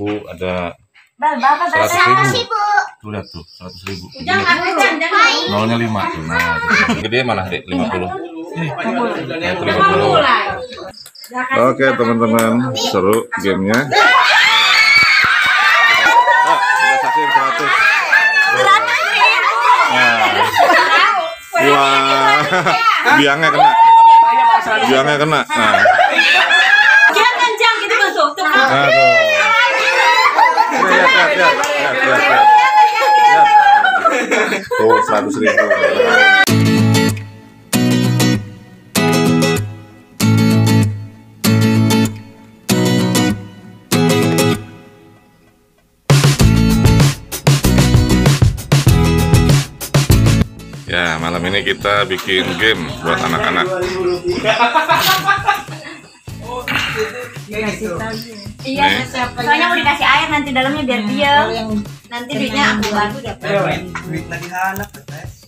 Bu, ada 100.000. Tuh lihat tuh, 100.000. Nolnya 5 tuh. Nah, gede mana, Dek? 50. Oke, teman-teman, seru gamenya. Saksi 100. Wah, biangnya kena. Biangnya kena. Nah. Tuh, 100.000. Ya, malam ini kita bikin game buat anak-anak. Iya, soalnya mau dikasih air nanti dalamnya biar diam. Nanti duitnya aku bantu dapat. Duit lagi anak tetes.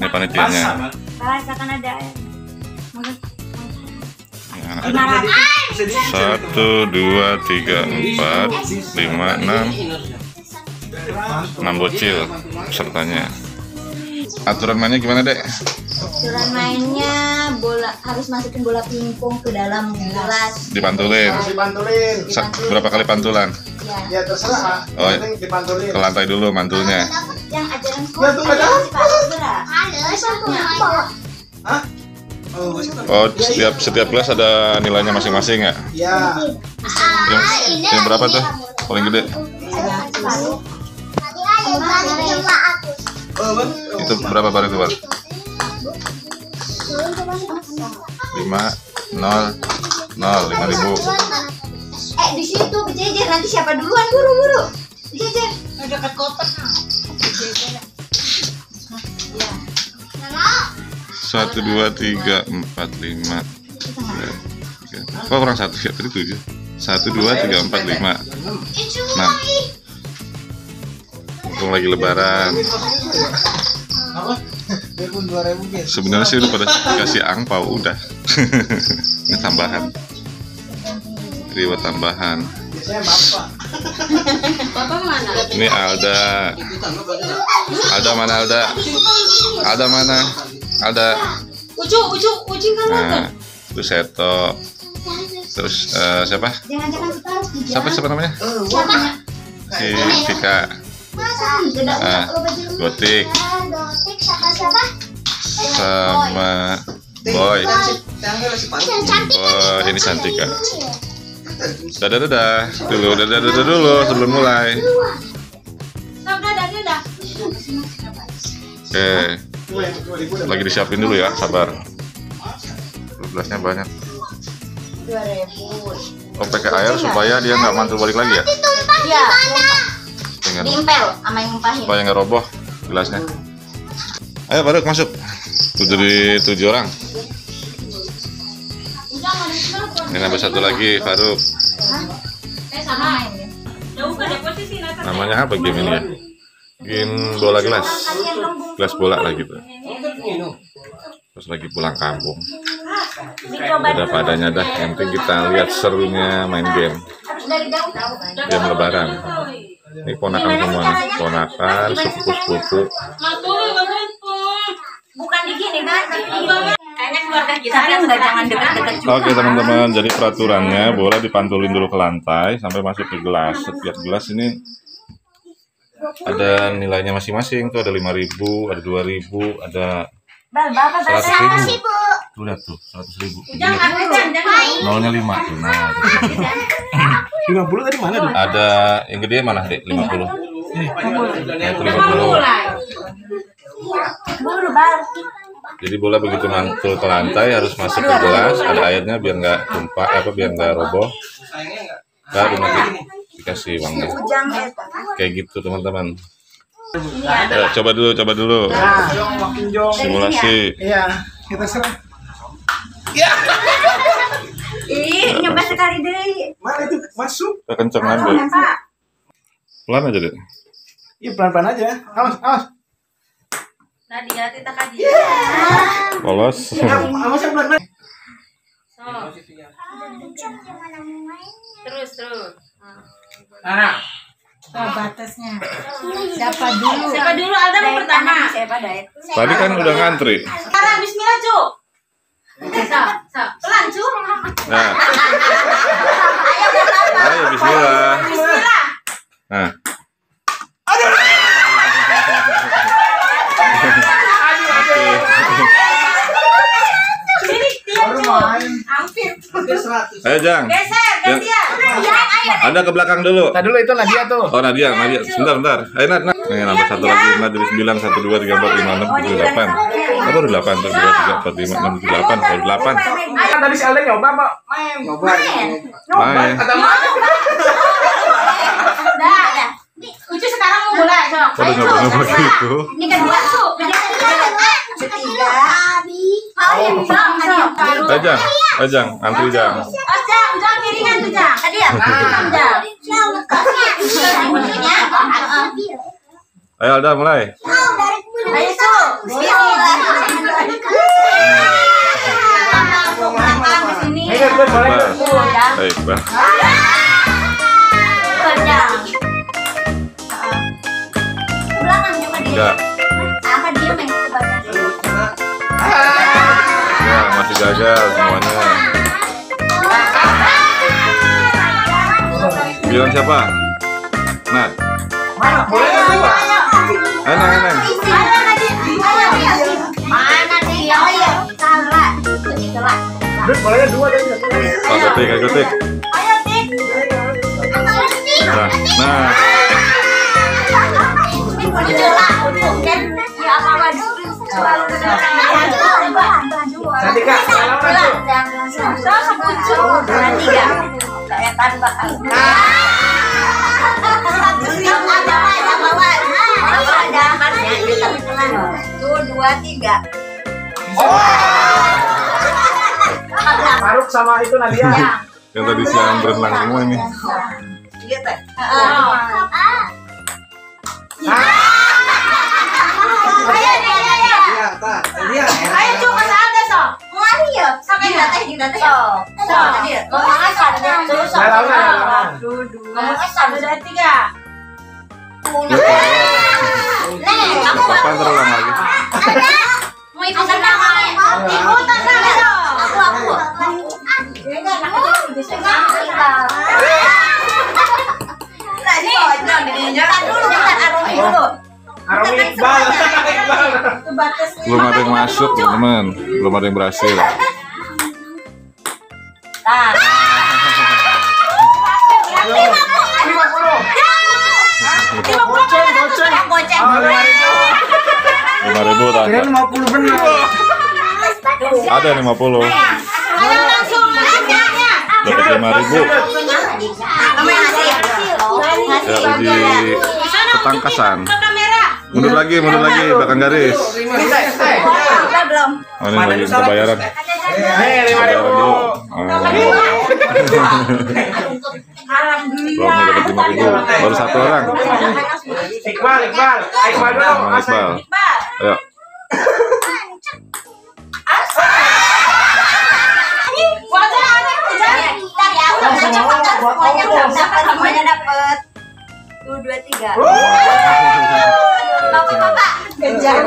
Ini panitianya. Bahasa kan ada air. Anak. 1, 2, 3, 4, 5, 6 bocil pesertanya. Aturan mainnya gimana, Dek? Aturan mainnya bola, harus masukin bola pingpong ke dalam gelas. Dipantulin. Berapa kali pantulan? Ya terserah. Oh, dipantulin. Ke lantai dulu mantulnya. Yang ajaran oh, setiap gelas ada nilainya masing-masing ya? Iya. Yang berapa tuh? Paling gede. Itu berapa baru itu, Pak? 5, 0, 0, 5.000. Di situ kejejer, nanti siapa duluan buru-buru. Kejejer. Dekat kotak. Kejejer. Ya. 1, 2, 3, 4, 5. Kok kurang 1 ya? Tadi 7. 1, 2, 3, 4, 5. 6. Lagi lebaran. Sebenarnya sih udah pada kasih angpau udah. Ini tambahan. Reward tambahan. Ini Alda. Alda mana Alda? Alda mana? Alda. Nah, terus Seto. Terus siapa? Siapa namanya? Si Tika. Gotik sama Boy. Oh, ini Santika. Dadah dulu sebelum mulai. Lagi disiapin dulu ya, sabar. 12-nya banyak. Topik ke air supaya dia nggak mantul balik lagi ya. Iya. Diimpel sama yang ngumpahin supaya nggak roboh gelasnya. Ayo Faruk masuk. Tuh dari 7 orang. Ini nambah 1 lagi Faruk. Namanya apa game ini ya? Bikin bola gelas. Gelas bola lah gitu. Terus lagi pulang kampung. Udah padanya dah. Yang penting kita lihat serunya main game. Game lebaran. Ini ponakan semua, ponakan, sepupu-sepupu. Bukan digini kan? Kayaknya keluarga kita enggak, jangan dekat-dekat juga. Oke teman-teman, jadi peraturannya bola dipantulin dulu ke lantai sampai masuk ke gelas. Setiap gelas ini ada nilainya masing-masing. Tuh ada 5.000, ada 2.000, ada 100.000. Tuh lihat tuh, 100.000. Nolnya 5 tuh. Nah. 50 tadi mana? Ada yang gede mana, Dek? 50. 50. Jadi bola begitu mantul ke lantai harus masuk ke gelas, ada airnya biar nggak tumpah, biar nggak roboh. Baru nanti dikasih uangnya. Kayak gitu, teman-teman. Coba dulu. Simulasi. Iya, kita serang. Ya. Ih, nyoba sekali deh. Mana itu masuk? Kencang ambil. Pelan aja deh. Iya, pelan-pelan aja. Awas. Nadia, kita kaji. Polos. Awas yang pelan-pelan. Terus. Oh, batasnya. Siapa dulu? Alda mau pertama. Siapa Dayak? Tadi kan udah ngantri. Sekarang bismillah, Cu. Pelan, Cu. Nah. Ayo pertama. Ayo bismillah. Bismillah. Nah. Aduh. Ayo Jang. Anda ke belakang dulu. Tadi dulu itu Nadia tuh. Oh Nadia. Sebentar. Ayo Nadia. Nih nambah satu lagi. Nadia 9, 1, 2, 3, 4, 5, 6, 7, 8. Apa baru 8? 2, 3, 4, 5, 6, 7, 8. Kalau 8. Kan tadi si Alda nyoba Pak. Main. Dah. Ucu sekarang mau mulai. Ayo Cu. Ini kedua Cu. Ketiga. Ajang, antri Jang. Ajang kirinya tuh Jang. Tadi ya, Jang. Ayo Alda mulai. Ayo Su. Masih gagal semuanya. Bilang siapa? Nat. Mana? Boleh coba. Enak. Mana nih? Ayo. Salah. Ketik. Terus bolehnya 2 dan 1. Ketik. Ayo, Tik. Nah. Ada 2, 3. Faruk sama itu Nadia. Yang tadi siang berenang semua ini. Lihat deh. Ayo coba saatnya so. Mario, sampai kita teh. So, tadi. Ngomongnya saatnya. Sudah 3. Nih, aku terulang lagi. Mau ikutan lagi. Ikutan lagi so. Aku. Belum ada yang masuk, teman-teman. Belum ada yang berhasil. Nah. Ada 50. Dapat 5.000. Dari ketangkasan. Mundur lagi, belakang garis. Kita belum. Oh, ini lagi pembayaran. Nih, 5.000. Belum dapat 5.000. Baru 1 orang. Iqbal dulu. Ayo. Dapat 2, 3. Bapak. Bentar,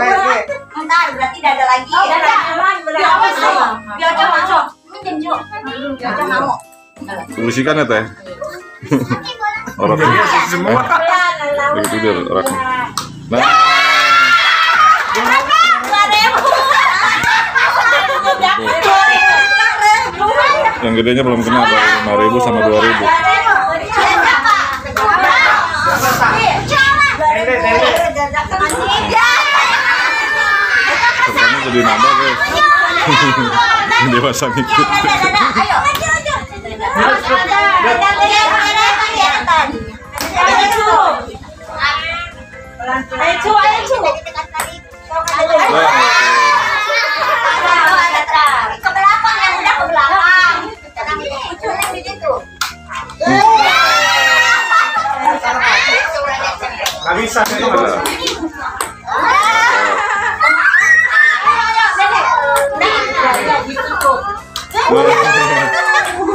berarti tidak ada lagi. Kursikan ya teh. Orang semua. Lagi tidur orang. Yang gedenya belum kena, 5.000 sama 2.000. Sebenarnya jadi nambah guys. Dewasa ngikut.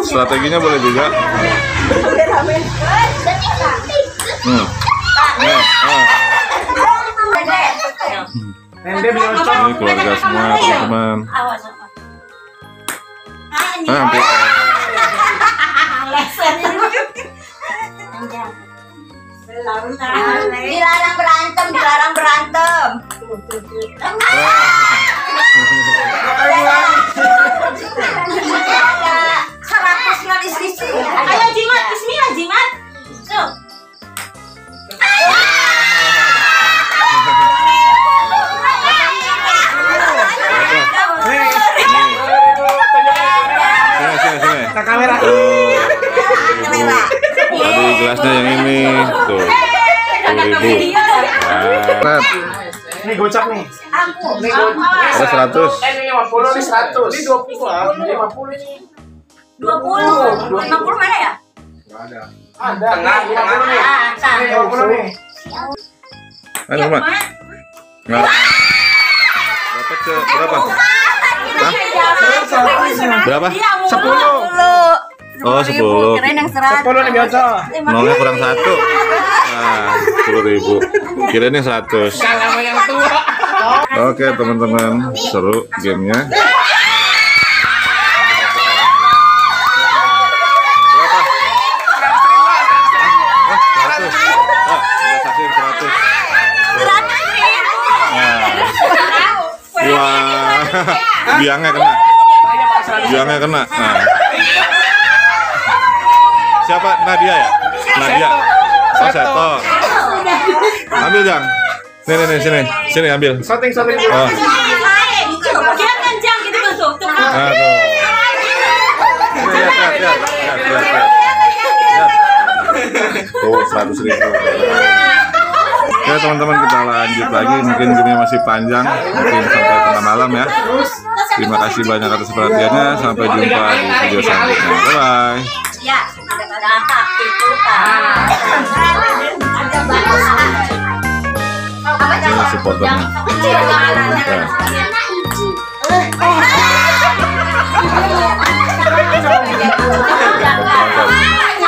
Strateginya boleh juga. Ini keluarga semua, teman-teman. Hampir. Dilarang berantem, dilarang berantem. Ayo jimat, bismillah jimat. Kamera. Aduh, gelasnya yang ini. Tuh. 1000. Ini gocap nih. Ini gocap. 100. Ini 50, ini 100. Ini 20, 50 ini. 20. 50 mana ya? Enggak ada. Ada. Tengah nih. Ini 20 nih. Ayo, Mat. Enggak. Dapat berapa? Berapa? 10. Oh, 10. Kirain yang 100. 10 nih biasa. Nolnya kurang 1. Nah, 10.000. Kirain yang 100. Kalau yang tua. Oke, teman-teman, seru gamenya. Biangnya kena. Biangnya kena. Nah. Siapa? Nadia ya? Nadia. Oh, Seto. Ambil, Jang. Nih, sini. Sini ambil. Shooting. Oh. Dia kan Jang gitu masuk. Nah, tuh. Tuh, 100.000. Ya teman-teman, kita lanjut lagi. Mungkin ini masih panjang, mungkin sampai tengah malam ya. Terima kasih banyak atas perhatiannya. Sampai jumpa di video selanjutnya. Bye-bye. Ini supporternya. Nah.